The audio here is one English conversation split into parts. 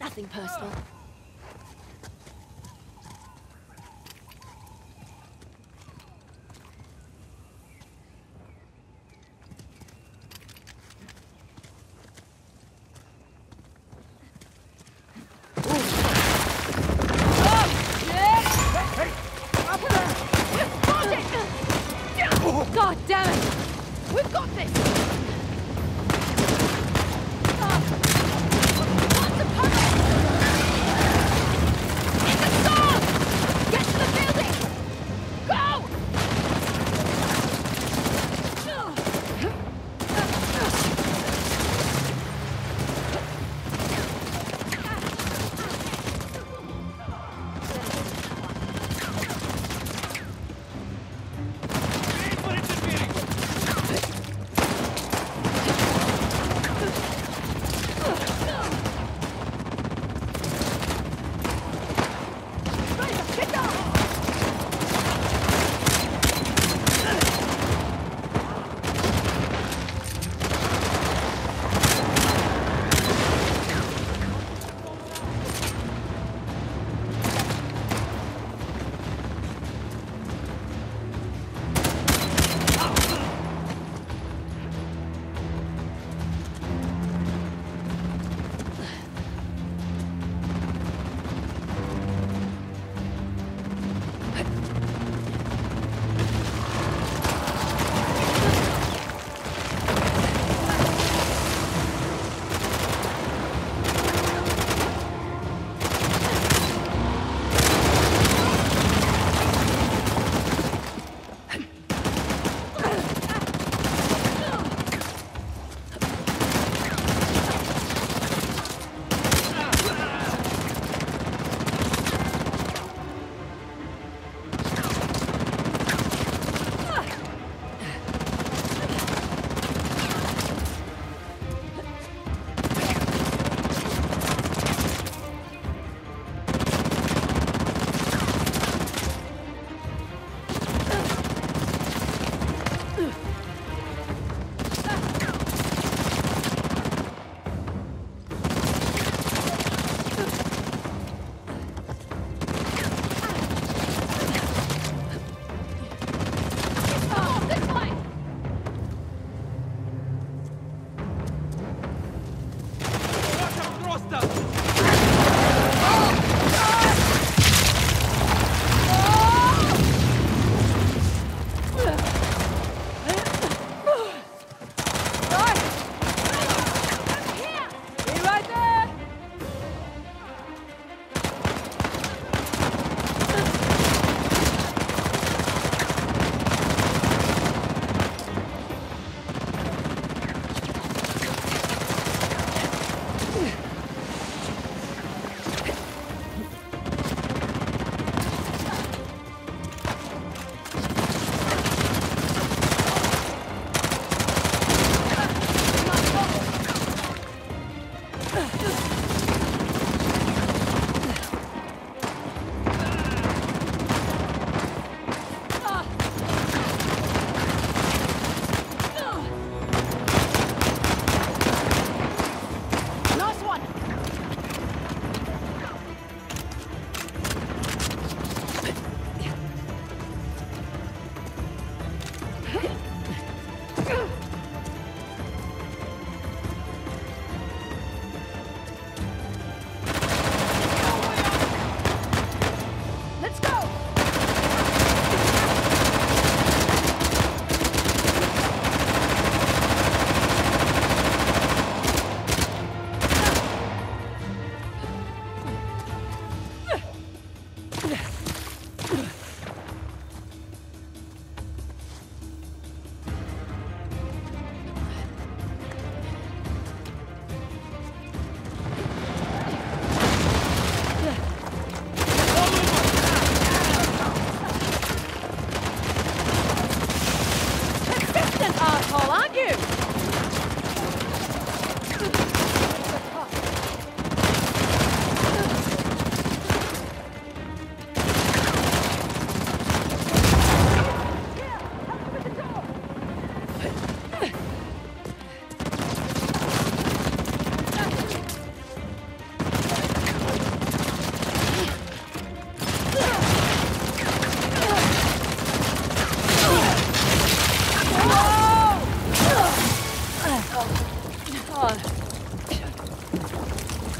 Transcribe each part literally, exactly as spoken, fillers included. Nothing personal. What the fuck?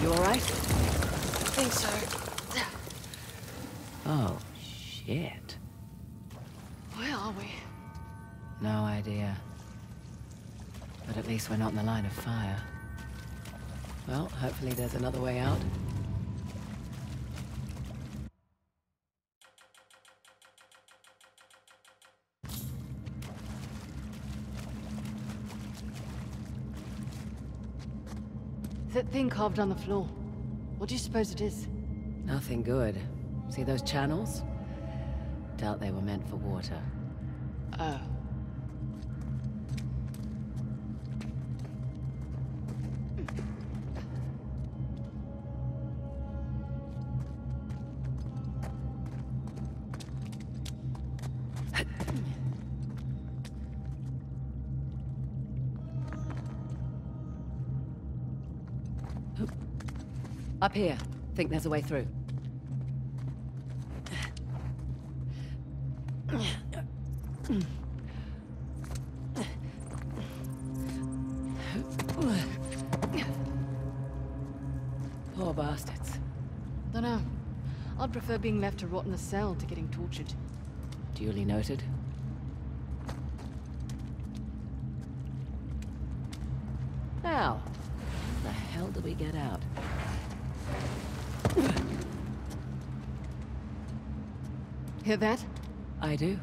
You all right? I think so. Oh, shit. Where are we? No idea. But at least we're not in the line of fire. Well, hopefully there's another way out. That thing carved on the floor. What do you suppose it is? Nothing good. See those channels? Doubt they were meant for water. Oh. Up here. Think there's a way through. Poor bastards. Dunno. I'd prefer being left to rot in a cell to getting tortured. Duly noted. Now, how the hell do we get out? Hear that? I do.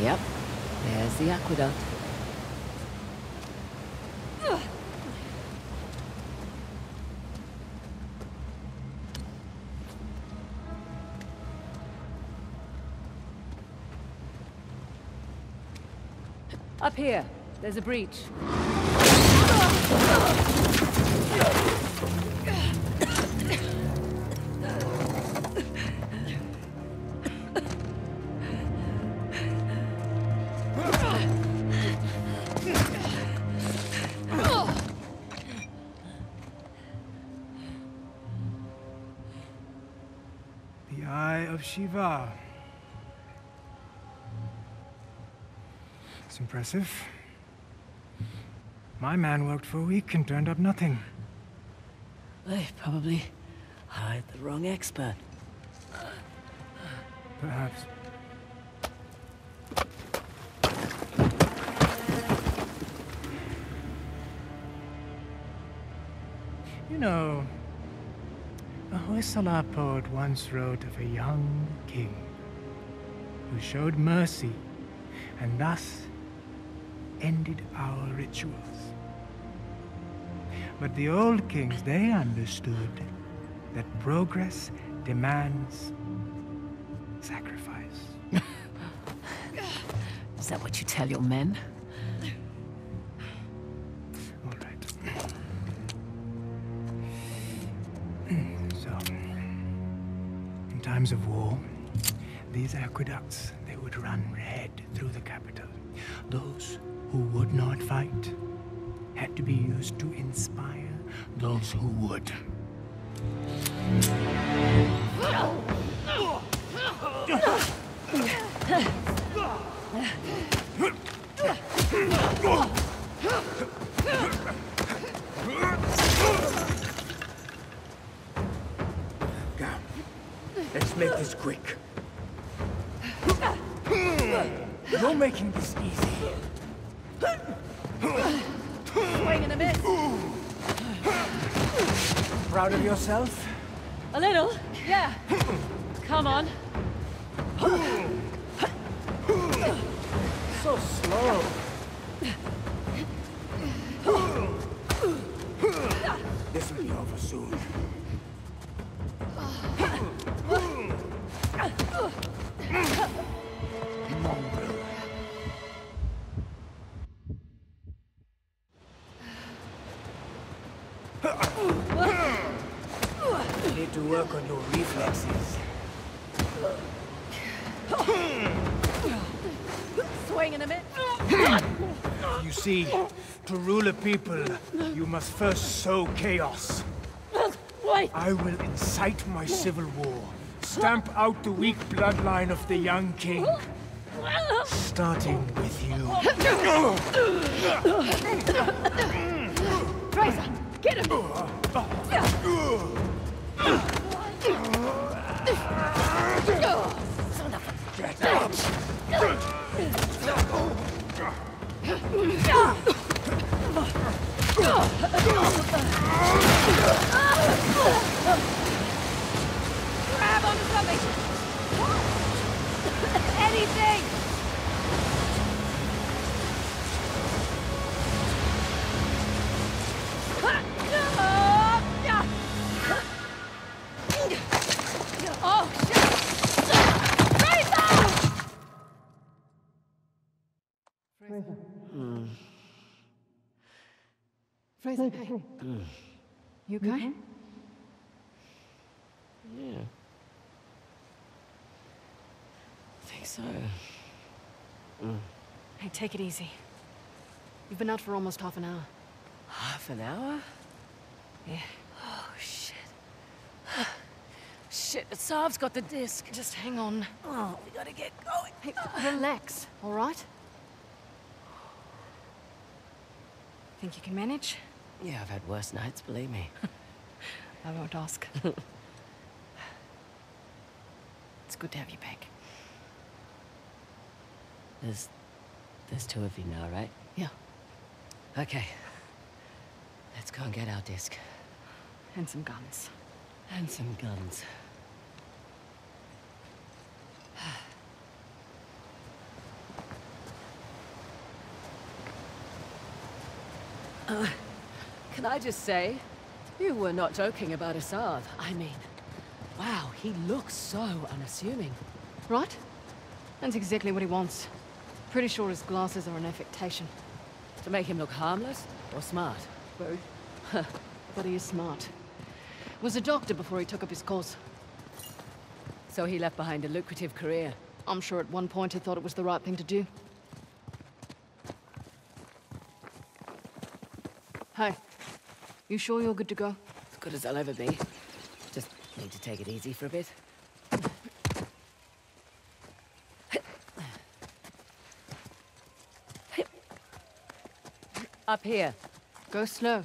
Yep, there's the aqueduct. Up here, there's a breach. The Eye of Shiva. It's impressive. My man worked for a week and turned up nothing. They probably hired the wrong expert. Perhaps. You know, a Hoysala poet once wrote of a young king who showed mercy and thus ended our rituals. But the old kings, they understood that progress demands sacrifice. Is that what you tell your men? All right. So, in times of war, these aqueducts, they would run red through the capital. Those who would not fight had to be used to inspire those who would. Come, let's make this quick. You're making this easy. Swing and a miss. Proud of yourself? A little, yeah. Come on. So slow. This will be over soon. To work on your reflexes. Swing in a minute. You see, to rule a people, you must first sow chaos. Wait. I will incite my civil war, stamp out the weak bloodline of the young king, Starting with you. Fraser, get him! Son of a... Get up! Grab onto something! Anything! Fraser, hey. You okay? Mm-hmm. Yeah. I think so. Mm. Hey, take it easy. You've been out for almost half an hour. Half an hour? Yeah. Oh, shit. Shit, Asav's got the disc. Just hang on. Oh, we gotta get going. Hey, relax, all right? Think you can manage? Yeah, I've had worse nights, believe me. I won't ask. It's good to have you back. There's... there's two of you now, right? Yeah. Okay. Let's go and get our disc. And some guns. And some guns. Uh, can I just say, you were not joking about Asav. I mean, wow, he looks so unassuming. Right? That's exactly what he wants. Pretty sure his glasses are an affectation. To make him look harmless or smart? Both. But he is smart. Was a doctor before he took up his cause. So he left behind a lucrative career. I'm sure at one point he thought it was the right thing to do. Hey, you sure you're good to go? As good as I'll ever be. Just need to take it easy for a bit. Up here. Go slow.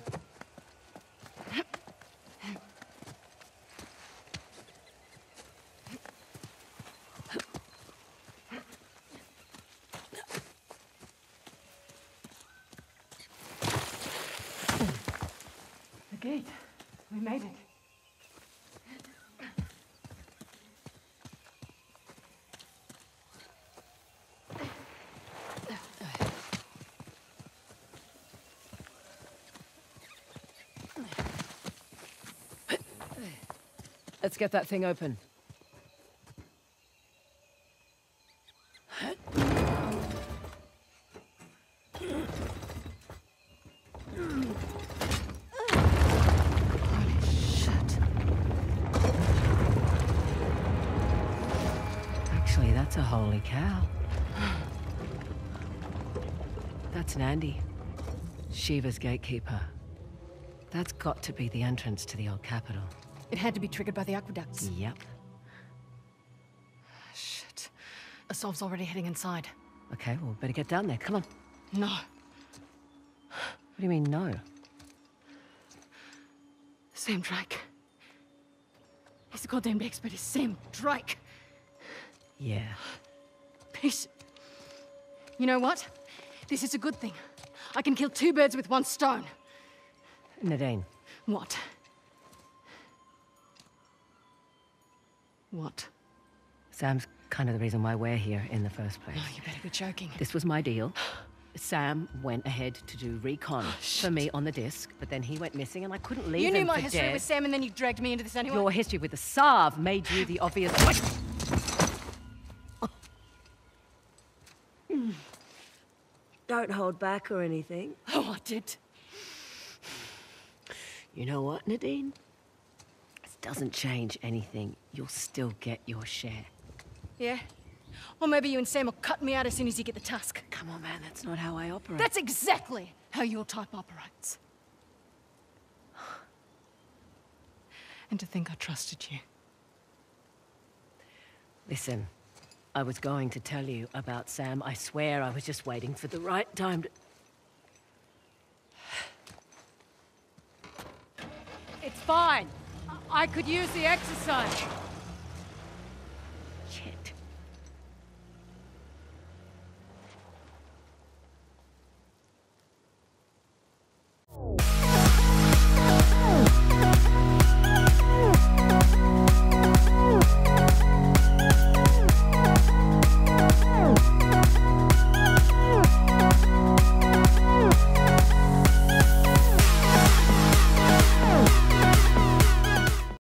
Let's get that thing open. Actually, that's a holy cow. That's Nandi, Shiva's gatekeeper. That's got to be the entrance to the old capital. It had to be triggered by the aqueducts. Yep. Shit. Asav's already heading inside. Okay, well, better get down there. Come on. No. What do you mean, no? Sam Drake. He's a goddamn expert. He's Sam Drake. Yeah. Piece. You know what? This is a good thing. I can kill two birds with one stone. Nadine. What? What? Sam's kind of the reason why we're here in the first place. Oh, you better be joking. This was my deal. Sam went ahead to do recon oh, for me on the disc, but then he went missing and I couldn't leave him for dead. You knew my history with Sam and then you dragged me into this anyway? Your history with Asav made you the obvious... Don't hold back or anything. Oh, I did. You know what, Nadine? Doesn't change anything. You'll still get your share. Yeah? Or maybe you and Sam will cut me out as soon as you get the tusk. Come on, man, that's not how I operate. That's exactly how your type operates. And to think I trusted you. Listen, I was going to tell you about Sam. I swear I was just waiting for the right time to... It's fine. I, I could use the exercise.